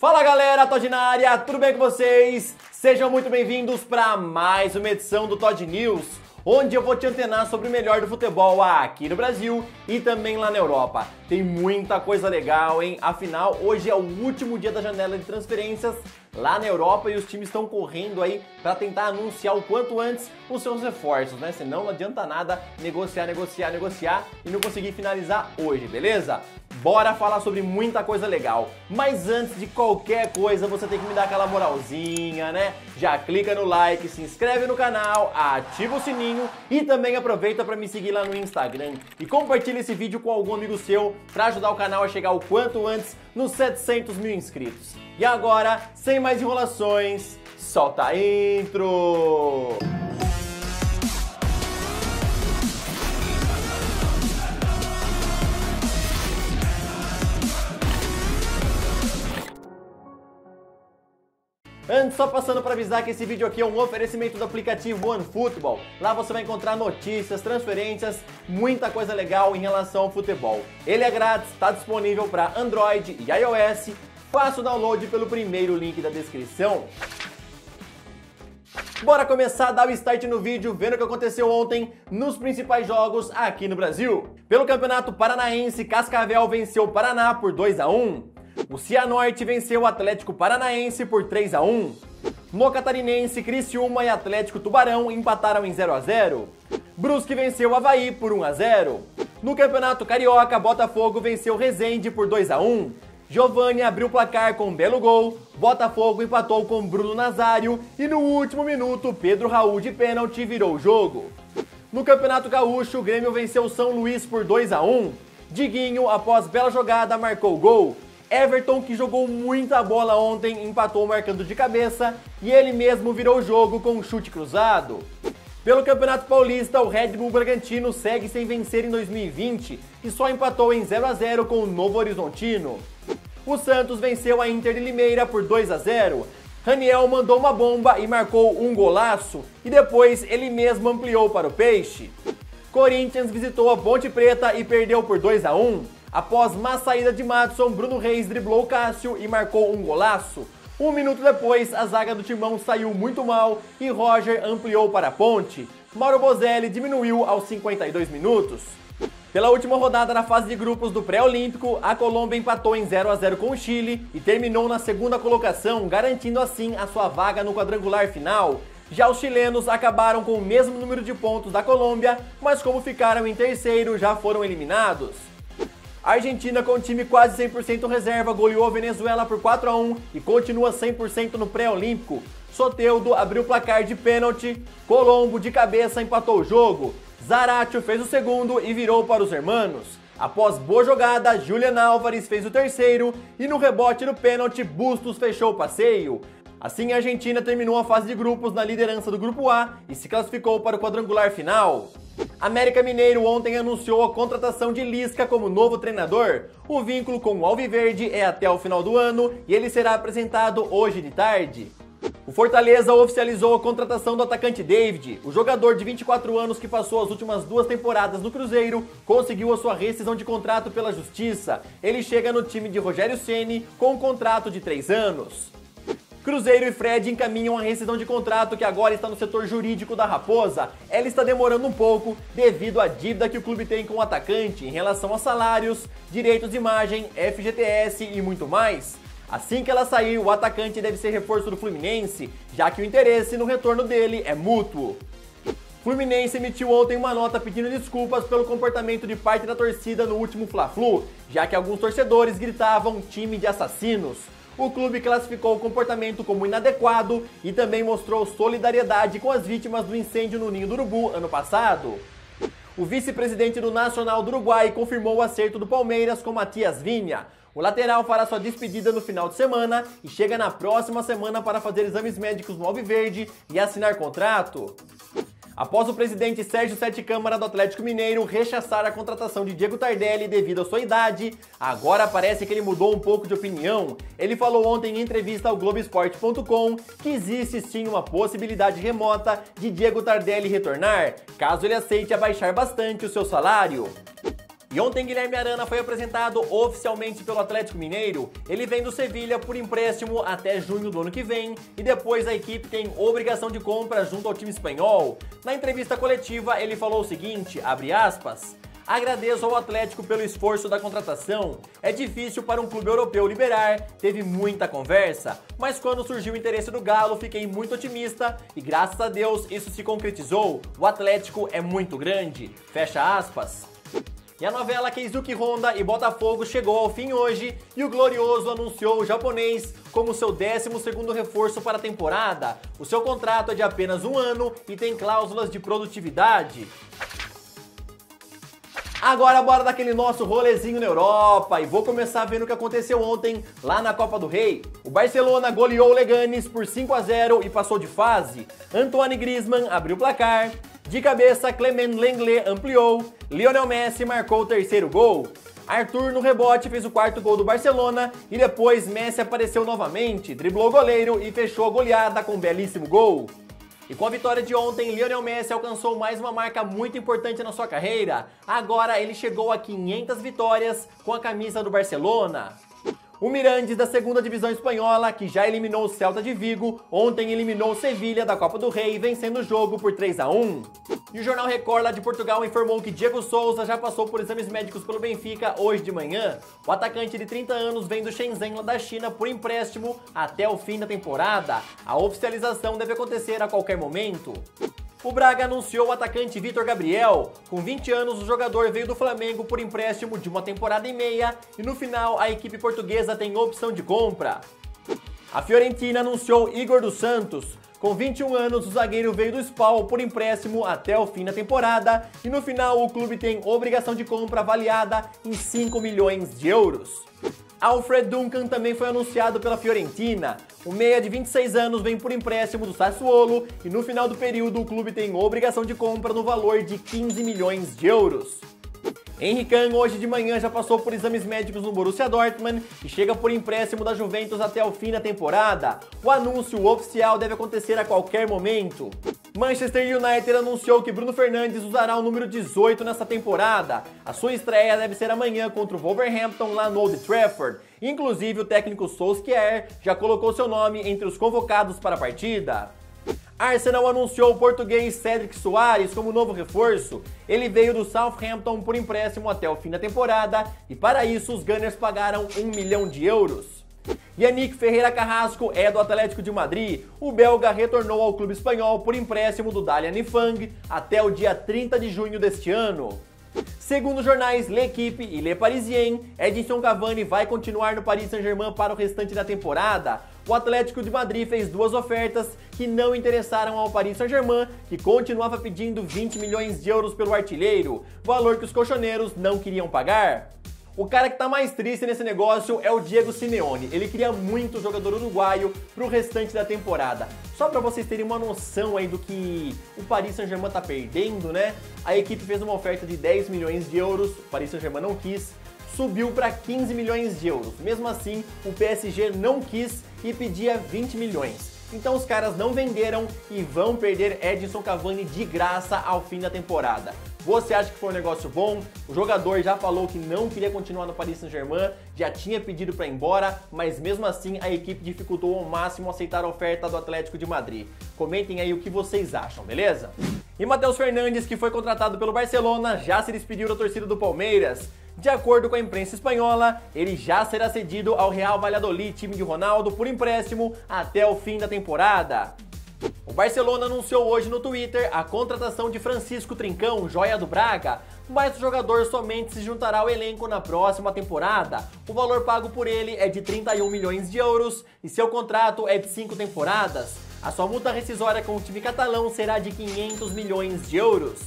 Fala galera, Todd na área, tudo bem com vocês? Sejam muito bem-vindos para mais uma edição do Todd News, onde eu vou te antenar sobre o melhor do futebol aqui no Brasil e também lá na Europa. Tem muita coisa legal, hein? Afinal, hoje é o último dia da janela de transferências lá na Europa e os times estão correndo aí para tentar anunciar o quanto antes os seus reforços, né? Senão não adianta nada negociar e não conseguir finalizar hoje, beleza? Bora falar sobre muita coisa legal. Mas antes de qualquer coisa, você tem que me dar aquela moralzinha, né? Já clica no like, se inscreve no canal, ativa o sininho e também aproveita para me seguir lá no Instagram e compartilha esse vídeo com algum amigo seu para ajudar o canal a chegar o quanto antes nos 700 mil inscritos. E agora, sem mais enrolações, solta a intro! Antes, só passando para avisar que esse vídeo aqui é um oferecimento do aplicativo OneFootball. Lá você vai encontrar notícias, transferências, muita coisa legal em relação ao futebol. Ele é grátis, está disponível para Android e iOS. Faça o download pelo primeiro link da descrição. Bora começar a dar o start no vídeo, vendo o que aconteceu ontem nos principais jogos aqui no Brasil. Pelo Campeonato Paranaense, Cascavel venceu o Paraná por 2 a 1. O Cianorte venceu o Atlético Paranaense por 3 a 1. No Catarinense, Criciúma e Atlético Tubarão empataram em 0 a 0. Brusque venceu o Avaí por 1 a 0. No Campeonato Carioca, Botafogo venceu o Resende por 2 a 1. Giovani abriu o placar com um belo gol, Botafogo empatou com Bruno Nazário e no último minuto, Pedro Raul de pênalti virou o jogo. No Campeonato Gaúcho, o Grêmio venceu o São Luís por 2 a 1. Diguinho, após bela jogada, marcou o gol. Everton, que jogou muita bola ontem, empatou marcando de cabeça e ele mesmo virou o jogo com um chute cruzado. Pelo Campeonato Paulista, o Red Bull Bragantino segue sem vencer em 2020 e só empatou em 0 a 0 com o Novo Horizontino. O Santos venceu a Inter de Limeira por 2 a 0. Raniel mandou uma bomba e marcou um golaço e depois ele mesmo ampliou para o Peixe. Corinthians visitou a Ponte Preta e perdeu por 2 a 1. Após má saída de Maddison, Bruno Reis driblou Cássio e marcou um golaço. Um minuto depois, a zaga do Timão saiu muito mal e Roger ampliou para a Ponte. Mauro Bozelli diminuiu aos 52 minutos. Pela última rodada na fase de grupos do pré-olímpico, a Colômbia empatou em 0 a 0 com o Chile e terminou na segunda colocação, garantindo assim a sua vaga no quadrangular final. Já os chilenos acabaram com o mesmo número de pontos da Colômbia, mas como ficaram em terceiro, já foram eliminados. A Argentina, com o time quase 100% reserva, goleou a Venezuela por 4 a 1 e continua 100% no pré-olímpico. Soteldo abriu o placar de pênalti, Colombo de cabeça empatou o jogo, Zaratio fez o segundo e virou para os hermanos. Após boa jogada, Julian Álvares fez o terceiro e no rebote no pênalti, Bustos fechou o passeio. Assim, a Argentina terminou a fase de grupos na liderança do Grupo A e se classificou para o quadrangular final. América Mineiro ontem anunciou a contratação de Lisca como novo treinador. O vínculo com o Alviverde é até o final do ano e ele será apresentado hoje de tarde. O Fortaleza oficializou a contratação do atacante David. O jogador de 24 anos que passou as últimas 2 temporadas no Cruzeiro conseguiu a sua rescisão de contrato pela Justiça. Ele chega no time de Rogério Ceni com um contrato de 3 anos. Cruzeiro e Fred encaminham a rescisão de contrato que agora está no setor jurídico da Raposa. Ela está demorando um pouco devido à dívida que o clube tem com o atacante em relação a salários, direitos de imagem, FGTS e muito mais. Assim que ela sair, o atacante deve ser reforço do Fluminense, já que o interesse no retorno dele é mútuo. Fluminense emitiu ontem uma nota pedindo desculpas pelo comportamento de parte da torcida no último Fla-Flu, já que alguns torcedores gritavam "time de assassinos". O clube classificou o comportamento como inadequado e também mostrou solidariedade com as vítimas do incêndio no Ninho do Urubu ano passado. O vice-presidente do Nacional do Uruguai confirmou o acerto do Palmeiras com Matias Vinha. O lateral fará sua despedida no final de semana e chega na próxima semana para fazer exames médicos no Alviverde e assinar contrato. Após o presidente Sérgio Sete Câmara do Atlético Mineiro rechaçar a contratação de Diego Tardelli devido à sua idade, agora parece que ele mudou um pouco de opinião. Ele falou ontem em entrevista ao Globoesporte.com que existe sim uma possibilidade remota de Diego Tardelli retornar, caso ele aceite abaixar bastante o seu salário. E ontem Guilherme Arana foi apresentado oficialmente pelo Atlético Mineiro. Ele vem do Sevilha por empréstimo até junho do ano que vem e depois a equipe tem obrigação de compra junto ao time espanhol. Na entrevista coletiva ele falou o seguinte, abre aspas, agradeço ao Atlético pelo esforço da contratação. É difícil para um clube europeu liberar, teve muita conversa, mas quando surgiu o interesse do Galo, fiquei muito otimista e graças a Deus isso se concretizou. O Atlético é muito grande. Fecha aspas. E a novela Keisuke Honda e Botafogo chegou ao fim hoje e o Glorioso anunciou o japonês como seu 12º reforço para a temporada. O seu contrato é de apenas um ano e tem cláusulas de produtividade. Agora bora daquele nosso rolezinho na Europa e vou começar vendo o que aconteceu ontem lá na Copa do Rei. O Barcelona goleou o Leganés por 5-0 e passou de fase. Antoine Griezmann abriu o placar. De cabeça, Clément Lenglet ampliou. Lionel Messi marcou o 3º gol. Arthur no rebote fez o 4º gol do Barcelona e depois Messi apareceu novamente, driblou o goleiro e fechou a goleada com um belíssimo gol. E com a vitória de ontem, Lionel Messi alcançou mais uma marca muito importante na sua carreira. Agora ele chegou a 500 vitórias com a camisa do Barcelona. O Mirandes da 2ª Divisão Espanhola, que já eliminou o Celta de Vigo, ontem eliminou o Sevilha da Copa do Rei, vencendo o jogo por 3-1. E o Jornal Record lá de Portugal informou que Diego Souza já passou por exames médicos pelo Benfica hoje de manhã. O atacante de 30 anos vem do Shenzhen lá da China por empréstimo até o fim da temporada. A oficialização deve acontecer a qualquer momento. O Braga anunciou o atacante Vitor Gabriel. Com 20 anos, o jogador veio do Flamengo por empréstimo de uma temporada e meia e no final a equipe portuguesa tem opção de compra. A Fiorentina anunciou Igor dos Santos. Com 21 anos, o zagueiro veio do Spal por empréstimo até o fim da temporada e no final o clube tem obrigação de compra avaliada em 5 milhões de euros. Alfred Duncan também foi anunciado pela Fiorentina. O meia de 26 anos vem por empréstimo do Sassuolo e no final do período o clube tem obrigação de compra no valor de 15 milhões de euros. Henrique hoje de manhã já passou por exames médicos no Borussia Dortmund e chega por empréstimo da Juventus até o fim da temporada. O anúncio oficial deve acontecer a qualquer momento. Manchester United anunciou que Bruno Fernandes usará o número 18 nesta temporada. A sua estreia deve ser amanhã contra o Wolverhampton lá no Old Trafford. Inclusive, o técnico Solskjaer já colocou seu nome entre os convocados para a partida. Arsenal anunciou o português Cédric Soares como novo reforço. Ele veio do Southampton por empréstimo até o fim da temporada e para isso os Gunners pagaram 1 milhão de euros. Yannick Ferreira Carrasco é do Atlético de Madrid. O belga retornou ao clube espanhol por empréstimo do Dalian Ifang até o dia 30 de junho deste ano. Segundo os jornais L'Equipe e Le Parisien, Edinson Cavani vai continuar no Paris Saint-Germain para o restante da temporada. O Atlético de Madrid fez duas ofertas que não interessaram ao Paris Saint-Germain, que continuava pedindo 20 milhões de euros pelo artilheiro, valor que os colchoneiros não queriam pagar. O cara que tá mais triste nesse negócio é o Diego Simeone. Ele queria muito o jogador uruguaio pro restante da temporada. Só pra vocês terem uma noção aí do que o Paris Saint-Germain tá perdendo, né? A equipe fez uma oferta de 10 milhões de euros, o Paris Saint-Germain não quis, subiu pra 15 milhões de euros. Mesmo assim, o PSG não quis e pedia 20 milhões. Então os caras não venderam e vão perder Edinson Cavani de graça ao fim da temporada. Você acha que foi um negócio bom? O jogador já falou que não queria continuar no Paris Saint-Germain, já tinha pedido para ir embora, mas mesmo assim a equipe dificultou ao máximo aceitar a oferta do Atlético de Madrid. Comentem aí o que vocês acham, beleza? E Matheus Fernandes, que foi contratado pelo Barcelona, já se despediu da torcida do Palmeiras. De acordo com a imprensa espanhola, ele já será cedido ao Real Valladolid, time de Ronaldo, por empréstimo até o fim da temporada. O Barcelona anunciou hoje no Twitter a contratação de Francisco Trincão, joia do Braga, mas o jogador somente se juntará ao elenco na próxima temporada. O valor pago por ele é de 31 milhões de euros e seu contrato é de 5 temporadas. A sua multa rescisória com o time catalão será de 500 milhões de euros.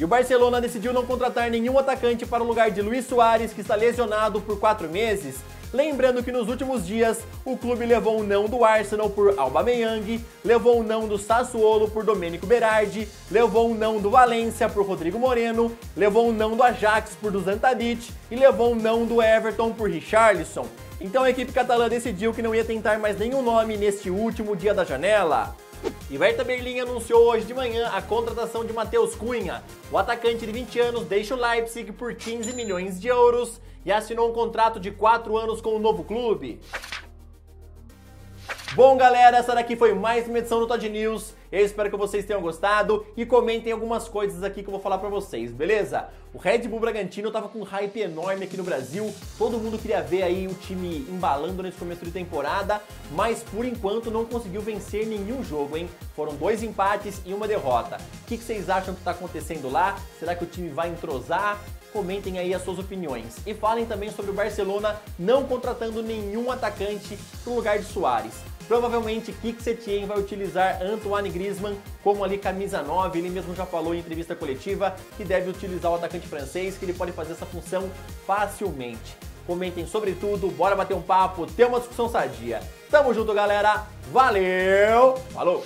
E o Barcelona decidiu não contratar nenhum atacante para o lugar de Luis Suárez, que está lesionado por 4 meses. Lembrando que nos últimos dias, o clube levou um não do Arsenal por Aubameyang, levou um não do Sassuolo por Domenico Berardi, levou um não do Valencia por Rodrigo Moreno, levou um não do Ajax por Dusan Tadic e levou um não do Everton por Richarlison. Então a equipe catalã decidiu que não ia tentar mais nenhum nome neste último dia da janela. E Werther Berlim anunciou hoje de manhã a contratação de Matheus Cunha. O atacante de 20 anos deixa o Leipzig por 15 milhões de euros e assinou um contrato de 4 anos com o novo clube. Bom, galera, essa daqui foi mais uma edição do Todd News. Eu espero que vocês tenham gostado e comentem algumas coisas aqui que eu vou falar pra vocês, beleza? O Red Bull Bragantino tava com um hype enorme aqui no Brasil, todo mundo queria ver aí o time embalando nesse começo de temporada, mas por enquanto não conseguiu vencer nenhum jogo, hein? Foram 2 empates e uma derrota. O que vocês acham que tá acontecendo lá? Será que o time vai entrosar? Comentem aí as suas opiniões. E falem também sobre o Barcelona não contratando nenhum atacante no lugar de Suárez. Provavelmente Kik Setien vai utilizar Antoine Griezmann como ali camisa 9, ele mesmo já falou em entrevista coletiva que deve utilizar o atacante francês, que ele pode fazer essa função facilmente. Comentem sobre tudo, bora bater um papo, ter uma discussão sadia. Tamo junto, galera, valeu, falou!